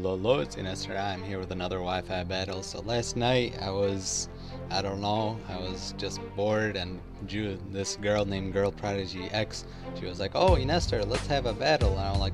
Hello, it's Enestor. I'm here with another Wi-Fi battle. So last night I was just bored, and this girl named Girl Prodigy X, she was like, "Oh, Enestor, let's have a battle." And I'm like,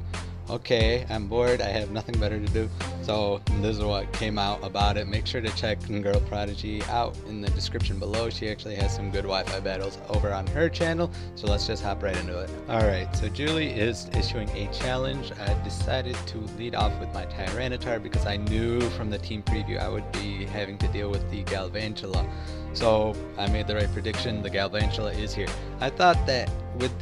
"Okay, I'm bored. I have nothing better to do." So this is what came out about it. Make sure to check Girl Prodigy out in the description below. She actually has some good Wi-Fi battles over on her channel. So let's just hop right into it. Alright, so Julie is issuing a challenge. I decided to lead off with my Tyranitar because I knew from the team preview I would be having to deal with the Galvantula. So I made the right prediction. The Galvantula is here. I thought that with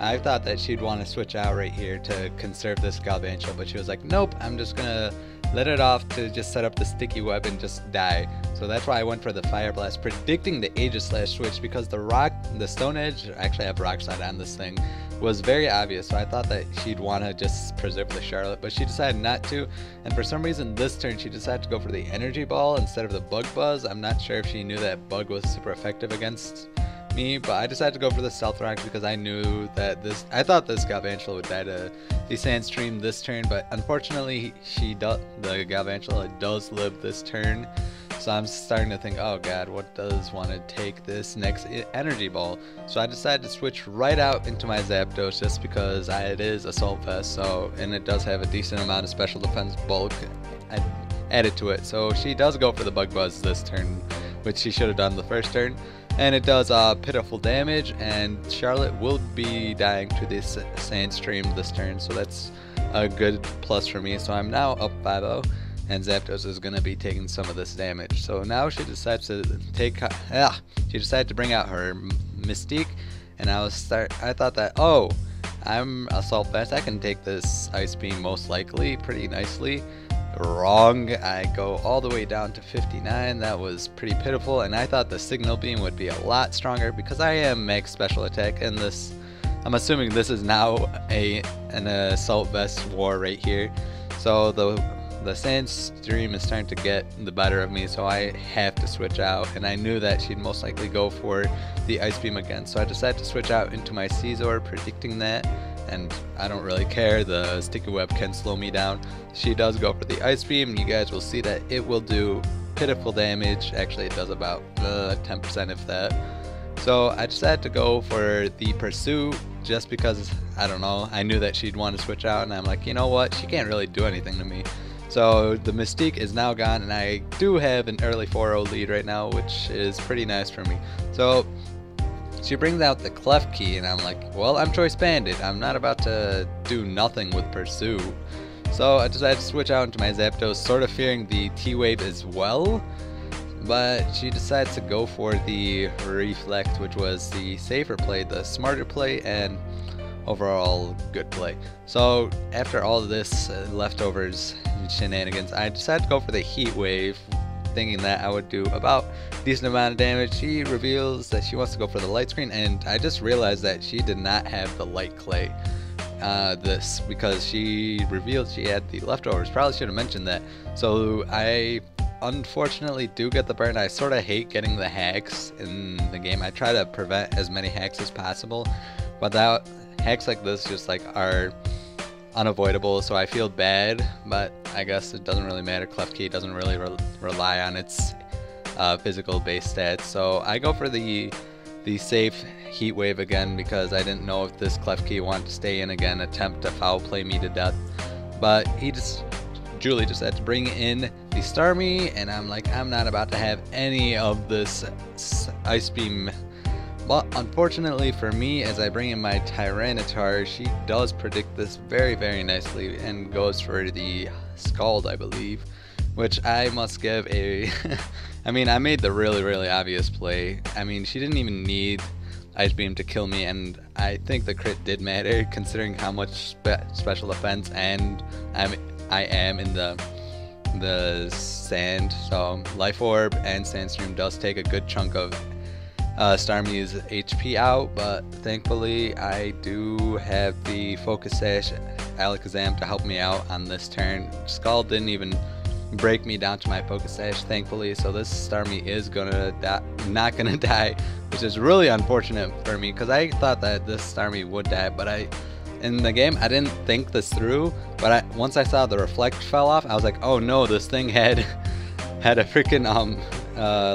I thought that she'd want to switch out right here to conserve this Galvantula, but she was like, nope, I'm just gonna let it off to just set up the sticky web and just die. So that's why I went for the Fire Blast, predicting the Aegislash switch because the Stone Edge, actually I have Rock Slide on this thing, was very obvious. So I thought that she'd want to just preserve the Charlotte, but she decided not to. And for some reason this turn she decided to go for the Energy Ball instead of the Bug Buzz. I'm not sure if she knew that Bug was super effective against me, but I decided to go for the Stealth Rock because I knew that I thought this Galvantula would die to the Sand Stream this turn, but unfortunately the Galvantula does live this turn. So I'm starting to think, oh god, what does want to take this next Energy Ball? So I decided to switch right out into my Zapdos just because it is Assault Vest, so, and it does have a decent amount of special defense bulk added to it. So she does go for the Bug Buzz this turn, which she should have done the first turn. And it does pitiful damage, and Charlotte will be dying to this Sand Stream this turn, so that's a good plus for me. So I'm now up 5-0, and Zapdos is going to be taking some of this damage. So now she decides to bring out her Mystique, and I thought that, oh, I'm Assault Vest, I can take this Ice Beam most likely pretty nicely. Wrong. I go all the way down to 59. That was pretty pitiful, and I thought the Signal Beam would be a lot stronger because I am max special attack, and this, I'm assuming this is now an Assault Vest war right here. So the Sand Stream is starting to get the better of me, so I have to switch out, and I knew that she'd most likely go for the Ice Beam again, so I decided to switch out into my Scizor, predicting that. And I don't really care, the sticky web can slow me down. She does go for the Ice Beam. You guys will see that it will do pitiful damage. Actually it does about 10% of that. So I decided to go for the Pursue just because, I don't know, I knew that she'd want to switch out, and I'm like, you know what, she can't really do anything to me. So the Mystique is now gone, and I do have an early 4-0 lead right now, which is pretty nice for me. So she brings out the Klefki, and I'm like, well, I'm Choice Banded. I'm not about to do nothing with Pursue. So I decided to switch out into my Zapdos, sort of fearing the T-Wave as well. But she decides to go for the Reflect, which was the safer play, the smarter play, and overall good play. So after all this leftovers and shenanigans, I decided to go for the Heat Wave, thinking that I would do about a decent amount of damage. She reveals that she wants to go for the Light Screen, and I just realized that she did not have the Light Clay because she revealed she had the leftovers. Probably should have mentioned that. So I unfortunately do get the burn. I sort of hate getting the hacks in the game. I try to prevent as many hacks as possible, but that hacks like this just like are unavoidable, so I feel bad, but I guess it doesn't really matter. Klefki doesn't really rely on its physical base stats, so I go for the safe Heat Wave again because I didn't know if this Klefki wanted to stay in again, attempt to foul play me to death. But Julie just had to bring in the Starmie, and I'm like, I'm not about to have any of this Ice Beam. But unfortunately for me, as I bring in my Tyranitar, she does predict this very, very nicely and goes for the Scald, I believe, which I must give a... I mean, I made the really, really obvious play. I mean, she didn't even need Ice Beam to kill me, and I think the crit did matter considering how much special defense and I am in the sand. So Life Orb and Sand Stream does take a good chunk of Starmie's HP out, but thankfully I do have the Focus Sash Alakazam to help me out on this turn. Scald didn't even break me down to my Focus Sash, thankfully, so this Starmie is not gonna die, which is really unfortunate for me because I thought that this Starmie would die, but I in the game, I didn't think this through, but once I saw the reflect fell off, I was like, oh no, this thing had a freaking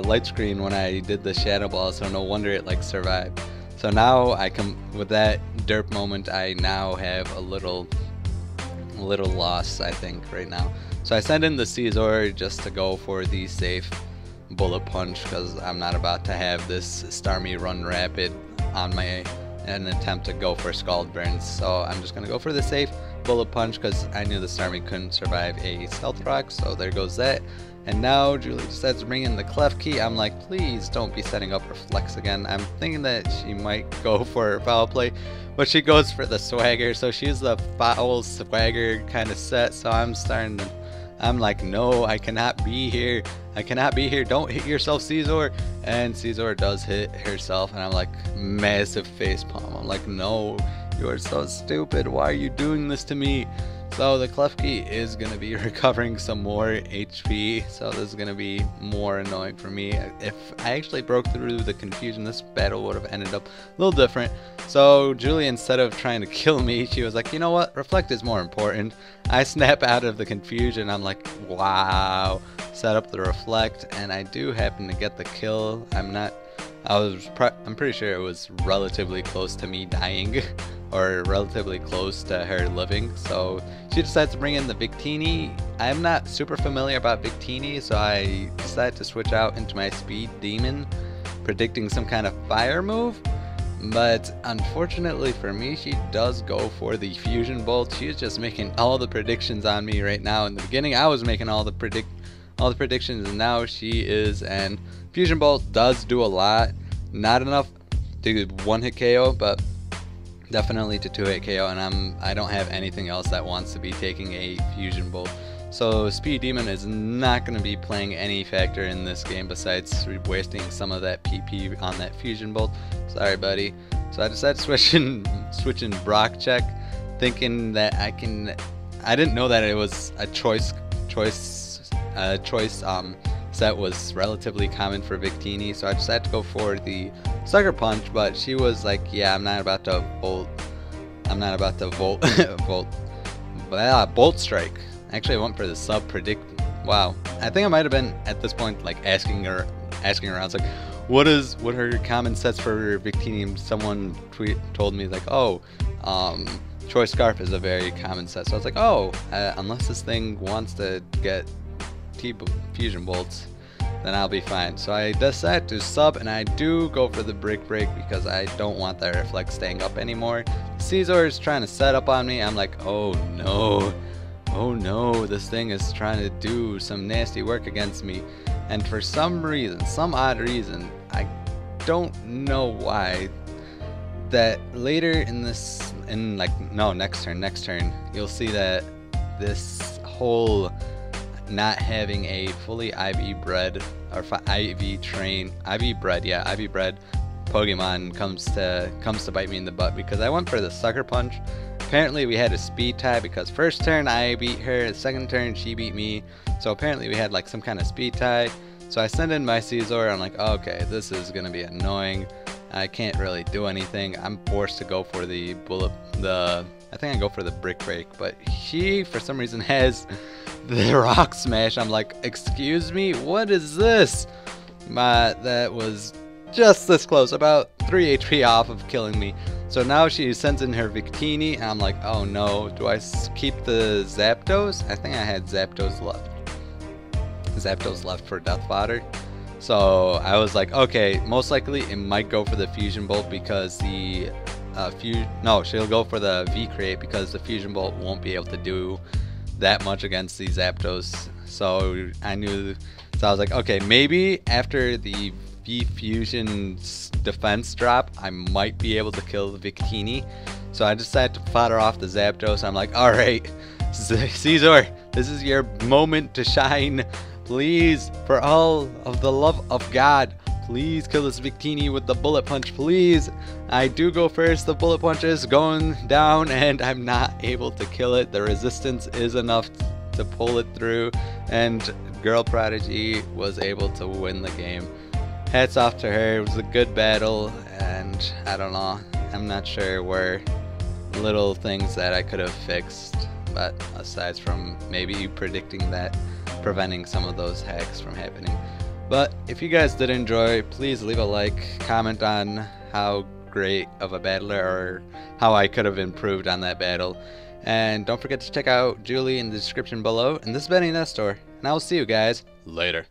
light screen when I did the shadow ball, so no wonder it like survived. So now I come with that derp moment. I now have a little loss, I think, right now. So I send in the Scizor just to go for the safe bullet punch, because I'm not about to have this Starmie run rapid on my an attempt to go for Scald Burns. So I'm just gonna go for the safe bullet punch because I knew the Starmie couldn't survive a Stealth Rock, so there goes that. And now Julie decides to bring in the Klefki. I'm like, please don't be setting up her flex again. I'm thinking that she might go for her foul play, but she goes for the swagger. So she's the foul swagger kind of set. So I'm like, no, I cannot be here. I cannot be here. Don't hit yourself, Scizor. And Scizor does hit herself. And I'm like, massive face palm. I'm like, no, you are so stupid. Why are you doing this to me? So the Klefki is going to be recovering some more HP, so this is going to be more annoying for me. If I actually broke through the confusion, this battle would have ended up a little different. So Julie, instead of trying to kill me, she was like, you know what, reflect is more important. I snap out of the confusion. I'm like, wow, set up the reflect, and I do happen to get the kill. I'm pretty sure it was relatively close to me dying or relatively close to her living. So she decides to bring in the Victini. I'm not super familiar about Victini, so I decided to switch out into my speed demon, predicting some kind of fire move. But unfortunately for me, she does go for the fusion bolt. She's just making all the predictions on me right now. In the beginning, I was making all the predictions, and now she is. And fusion bolt does do a lot, not enough to one hit KO, but definitely to two hit KO. And I don't have anything else that wants to be taking a fusion bolt, so speed demon is not going to be playing any factor in this game besides wasting some of that PP on that fusion bolt. Sorry, buddy. So I decided switching Brock check, thinking that I didn't know that it was a choice set was relatively common for Victini, so I decided to go for the sucker punch. But she was like, yeah, bolt strike. Actually, I went for the sub predict. Wow, I think I might have been at this point like asking her, I was like, what are your common sets for Victini? Someone told me like, oh, Choice Scarf is a very common set. So I was like, oh, unless this thing wants to get fusion bolts, then I'll be fine. So I decide to sub, and I do go for the brick break because I don't want that reflex staying up anymore. Scizor is trying to set up on me. I'm like, oh no, this thing is trying to do some nasty work against me. And for some odd reason, I don't know why, that later next turn you'll see that this whole not having a fully IV bred Pokemon comes to bite me in the butt, because I went for the sucker punch. Apparently we had a speed tie, because first turn I beat her, second turn she beat me, so apparently we had like some kind of speed tie. So I send in my Scizor. I'm like, okay, this is gonna be annoying. I can't really do anything. I'm forced to go for the I think I go for the brick break, but she for some reason has the rock smash. I'm like, excuse me, what is this? That was just this close, about 3 HP off of killing me. So now she sends in her Victini, and I'm like, oh no, do I keep the Zapdos? I think I had Zapdos left for death fodder. So I was like, okay, most likely it might go for the fusion bolt, because the she'll go for the V create, because the fusion bolt won't be able to do that much against the Zapdos. So I was like, okay, maybe after the V fusion defense drop, I might be able to kill the Victini. So I decided to fodder off the Zapdos. I'm like, all right, Scizor, this is your moment to shine. Please, for all of the love of God, please kill this Victini with the bullet punch, please. I do go first. The bullet punch is going down, and I'm not able to kill it. The resistance is enough to pull it through, and Girl Prodigy was able to win the game. Hats off to her. It was a good battle, and I don't know, I'm not sure where little things that I could have fixed, but aside from maybe predicting that, preventing some of those hacks from happening. But if you guys did enjoy, please leave a like, comment on how great of a battler or how I could have improved on that battle, and don't forget to check out Julie in the description below. And this has been Enestor, and I will see you guys later.